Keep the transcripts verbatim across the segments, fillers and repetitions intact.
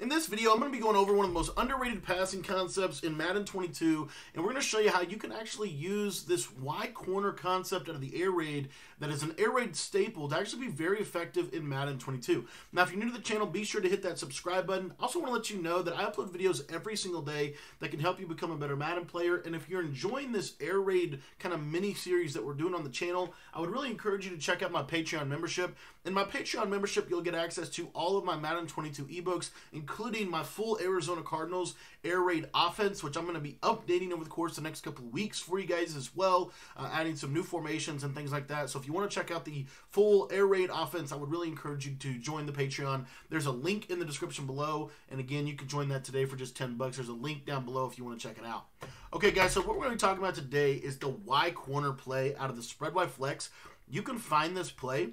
In this video, I'm going to be going over one of the most underrated passing concepts in Madden twenty-two, and we're going to show you how you can actually use this Y-Corner concept out of the Air Raid that is an Air Raid staple to actually be very effective in Madden twenty-two. Now, if you're new to the channel, be sure to hit that subscribe button. I also want to let you know that I upload videos every single day that can help you become a better Madden player, and if you're enjoying this Air Raid kind of mini-series that we're doing on the channel, I would really encourage you to check out my Patreon membership. In my Patreon membership, you'll get access to all of my Madden twenty-two ebooks, including my full Arizona Cardinals Air Raid offense, which I'm going to be updating over the course of the next couple of weeks for you guys as well, uh, adding some new formations and things like that. So if you want to check out the full Air Raid offense, I would really encourage you to join the Patreon. There's a link in the description below, and again, you can join that today for just ten bucks. There's a link down below if you want to check it out. Okay, guys, so what we're going to be talking about today is the Y-Corner play out of the Spread Y Flex. You can find this play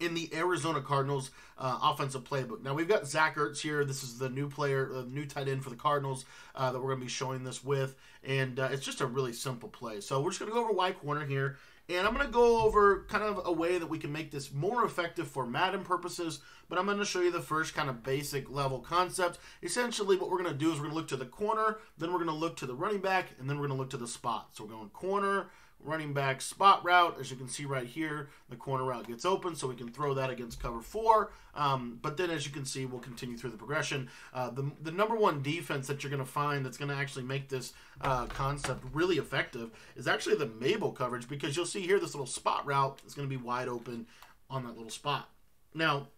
in the Arizona Cardinals uh, offensive playbook. Now, we've got Zach Ertz here. This is the new player, the uh, new tight end for the Cardinals uh, that we're going to be showing this with, and uh, it's just a really simple play. So we're just going to go over Y-Corner here, and I'm going to go over kind of a way that we can make this more effective for Madden purposes, but I'm going to show you the first kind of basic level concept. Essentially, what we're going to do is we're going to look to the corner, then we're going to look to the running back, and then we're going to look to the spot. So we're going corner, running back, spot route. As you can see right here, the corner route gets open, so we can throw that against cover four. Um, but then, as you can see, we'll continue through the progression. Uh, the, the number one defense that you're going to find that's going to actually make this uh, concept really effective is actually the Mabel coverage, because you'll see here this little spot route is going to be wide open on that little spot. Now,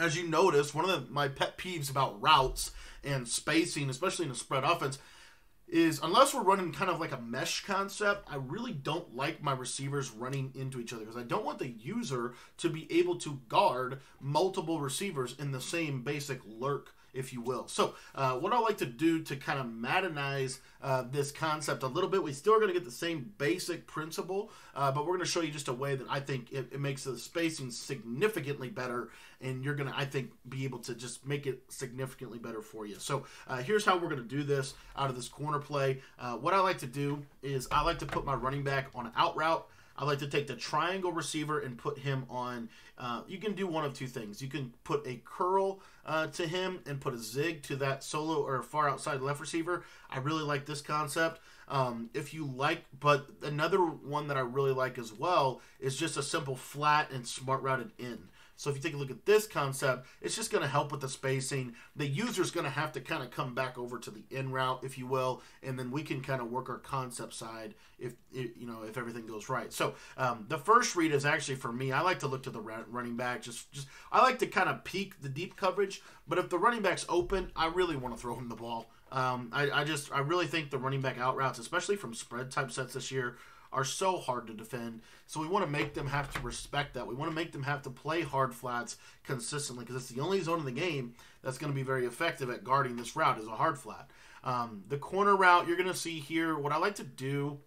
as you notice, one of the, my pet peeves about routes and spacing, especially in a spread offense, is unless we're running kind of like a mesh concept, I really don't like my receivers running into each other, because I don't want the user to be able to guard multiple receivers in the same basic lurk, if you will. So uh, what I like to do to kind of Maddenize uh, this concept a little bit, we still are going to get the same basic principle, uh, but we're going to show you just a way that I think it, it makes the spacing significantly better, and you're going to, I think, be able to just make it significantly better for you. So uh, here's how we're going to do this out of this corner play. Uh, what I like to do is I like to put my running back on an out route. I like to take the triangle receiver and put him on, uh, you can do one of two things. You can put a curl uh, to him and put a zig to that solo or far outside left receiver. I really like this concept. Um, if you like, but another one that I really like as well is just a simple flat and smart routed in. So if you take a look at this concept, it's just going to help with the spacing. The user's going to have to kind of come back over to the in route, if you will, and then we can kind of work our concept side if you know if everything goes right. So um, the first read is actually, for me, I like to look to the running back. Just, just I like to kind of peek the deep coverage, but if the running back's open, I really want to throw him the ball. Um, I, I just I really think the running back out routes, especially from spread type sets this year, are so hard to defend. So we want to make them have to respect that. We want to make them have to play hard flats consistently, because it's the only zone in the game that's going to be very effective at guarding this route is a hard flat. Um, the corner route, you're going to see here, what I like to do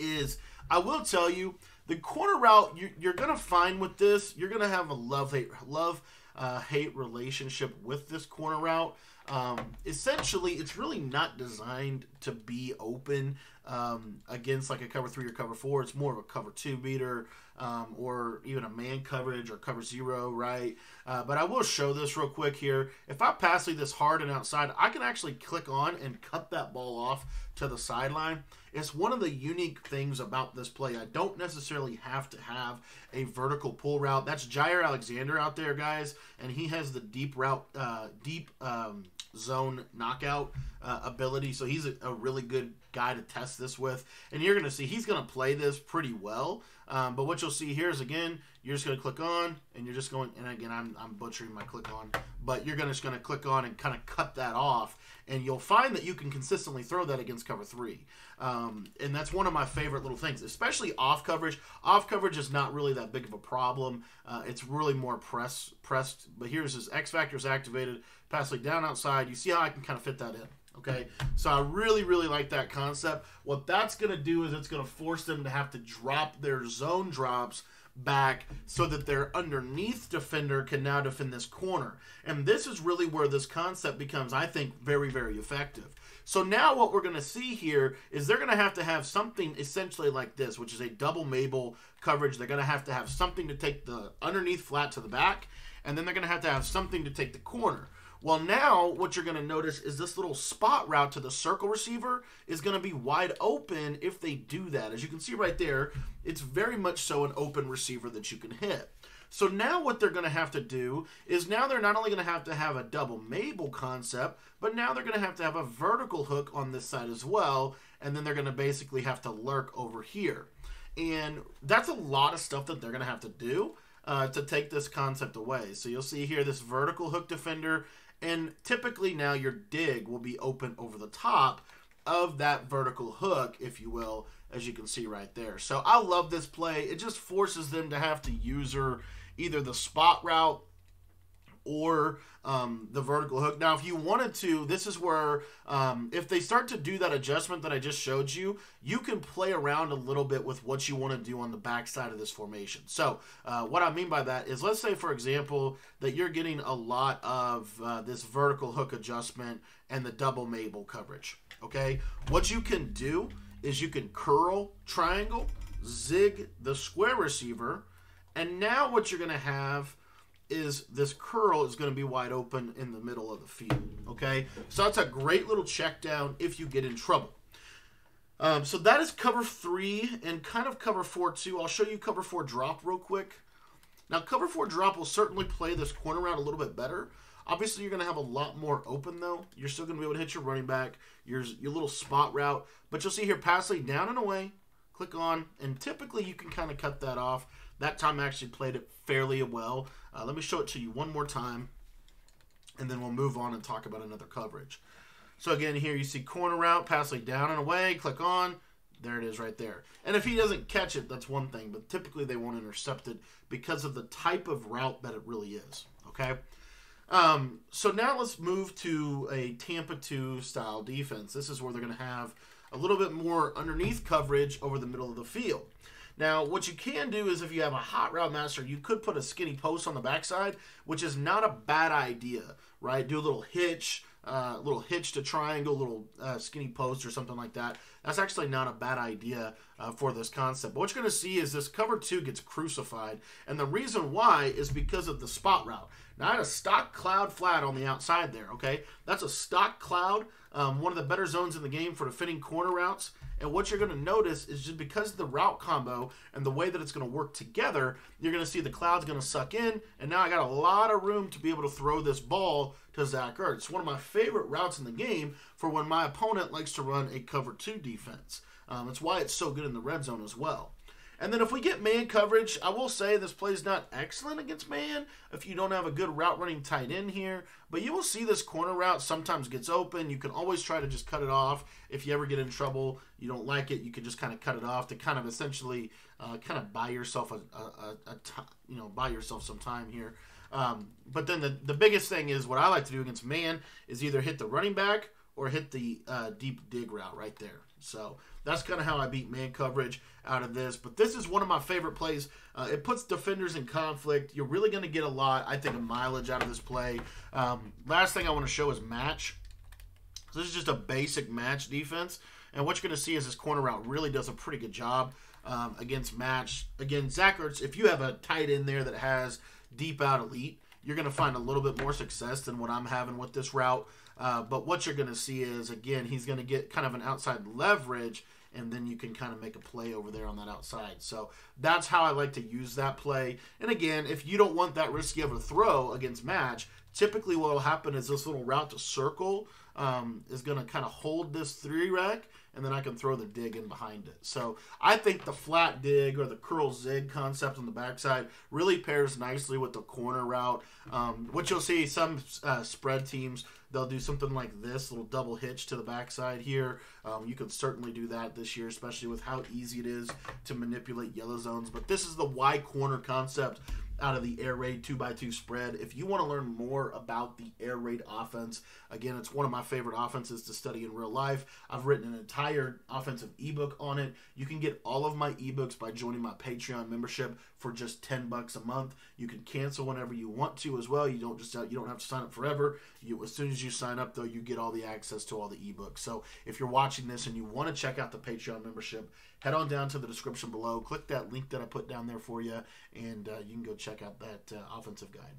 is, I will tell you, the corner route, you, you're going to find with this, you're going to have a love-hate love, uh, hate relationship with this corner route. Um, essentially, it's really not designed to be open um, against like a cover three or cover four. It's more of a cover two beater um, or even a man coverage or cover zero, right? Uh, but I will show this real quick here. If I pass lead this hard and outside, I can actually click on and cut that ball off to the sideline. It's one of the unique things about this play. I don't necessarily have to have a vertical pull route. That's Jair Alexander out there, guys, and he has the deep route, uh, deep um, zone knockout uh, ability, so he's a, a really good guy to test this with, and you're going to see he's going to play this pretty well, um, but what you'll see here is, again, you're just going to click on, and you're just going, and again, I'm, I'm butchering my click on, but you're gonna, just going to click on and kind of cut that off, and you'll find that you can consistently throw that against cover three, um, and that's one of my favorite little things, especially off coverage. Off coverage is not really that big of a problem. Uh, it's really more press, pressed, but here's his X factors activated, pass lead down outside. You see how I can kind of fit that in. Okay, so I really, really like that concept. What that's going to do is it's going to force them to have to drop their zone drops back so that their underneath defender can now defend this corner. And this is really where this concept becomes, I think, very, very effective. So now what we're going to see here is they're going to have to have something essentially like this, which is a double Mabel coverage. They're going to have to have something to take the underneath flat to the back, and then they're going to have to have something to take the corner. Well, now what you're going to notice is this little spot route to the circle receiver is going to be wide open if they do that. As you can see right there, it's very much so an open receiver that you can hit. So now what they're going to have to do is now they're not only going to have to have a double Mabel concept, but now they're going to have to have a vertical hook on this side as well, and then they're going to basically have to lurk over here. And that's a lot of stuff that they're going to have to do uh, to take this concept away. So you'll see here this vertical hook defender, and typically now your dig will be open over the top of that vertical hook, if you will, as you can see right there. So I love this play. It just forces them to have to user either the spot route or um, the vertical hook. Now, if you wanted to, this is where um, if they start to do that adjustment that I just showed you, you can play around a little bit with what you want to do on the backside of this formation. So uh, what I mean by that is, let's say, for example, that you're getting a lot of uh, this vertical hook adjustment and the double Mabel coverage. Okay, what you can do is you can curl, triangle, zig the square receiver, and now what you're going to have is this curl is going to be wide open in the middle of the field. Okay, so that's a great little check down if you get in trouble. Um, so that is cover three and kind of cover four too. I'll show you cover four drop real quick. Now, cover four drop will certainly play this corner route a little bit better. Obviously, you're going to have a lot more open, though. You're still going to be able to hit your running back, your, your little spot route. But you'll see here, pass lead down and away. Click on, and typically you can kind of cut that off. That time I actually played it fairly well. Uh, let me show it to you one more time, and then we'll move on and talk about another coverage. So again, here you see corner route, pass lead down and away. Click on. There it is right there. And if he doesn't catch it, that's one thing. But typically they won't intercept it because of the type of route that it really is. Okay? Um, so now let's move to a Tampa two style defense. This is where they're going to have a little bit more underneath coverage over the middle of the field. Now, what you can do is if you have a hot route master, you could put a skinny post on the backside, which is not a bad idea, right? Do a little hitch, a uh, little hitch to triangle, little uh, skinny post or something like that. That's actually not a bad idea uh, for this concept. But what you're going to see is this cover two gets crucified, and the reason why is because of the spot route. Now, I had a stock cloud flat on the outside there, okay? That's a stock cloud, um, one of the better zones in the game for defending corner routes. And what you're going to notice is just because of the route combo and the way that it's going to work together, you're going to see the cloud's going to suck in, and now I got a lot of room to be able to throw this ball to Zach Ertz. One of my favorite routes in the game for when my opponent likes to run a cover two defense. Um, it's why it's so good in the red zone as well. And then if we get man coverage, I will say this play is not excellent against man if you don't have a good route running tight end here. But you will see this corner route sometimes gets open. You can always try to just cut it off. If you ever get in trouble, you don't like it, you can just kind of cut it off to kind of essentially uh, kind of buy yourself a, a, a, a t you know buy yourself some time here. Um, but then the, the biggest thing is what I like to do against man is either hit the running back or hit the uh, deep dig route right there. So that's kind of how I beat man coverage out of this. But this is one of my favorite plays. Uh, it puts defenders in conflict. You're really going to get a lot, I think, of mileage out of this play. Um, last thing I want to show is match. So this is just a basic match defense. And what you're going to see is this corner route really does a pretty good job um, against match. Again, Zach Ertz, if you have a tight end there that has deep out elite, you're going to find a little bit more success than what I'm having with this route. Uh, but what you're going to see is, again, he's going to get kind of an outside leverage, and then you can kind of make a play over there on that outside. So that's how I like to use that play. And, again, if you don't want that risky of a throw against match, typically what will happen is this little route to circle um, is going to kind of hold this three rack, and then I can throw the dig in behind it. So I think the flat dig or the curl zig concept on the backside really pairs nicely with the corner route. Um, what you'll see, some uh, spread teams, they'll do something like this, little double hitch to the backside here. Um, you can certainly do that this year, especially with how easy it is to manipulate yellow zones. But this is the Y-Corner concept out of the Air Raid two by two spread. If you want to learn more about the Air Raid offense, again, it's one of my favorite offenses to study in real life. I've written an entire offensive ebook on it. You can get all of my ebooks by joining my Patreon membership for just ten bucks a month. You can cancel whenever you want to as well. You don't just you don't have to sign up forever. You, as soon as you sign up, though, you get all the access to all the ebooks. So if you're watching this and you want to check out the Patreon membership, head on down to the description below. Click that link that I put down there for you, and uh, you can go check out that uh, offensive guide.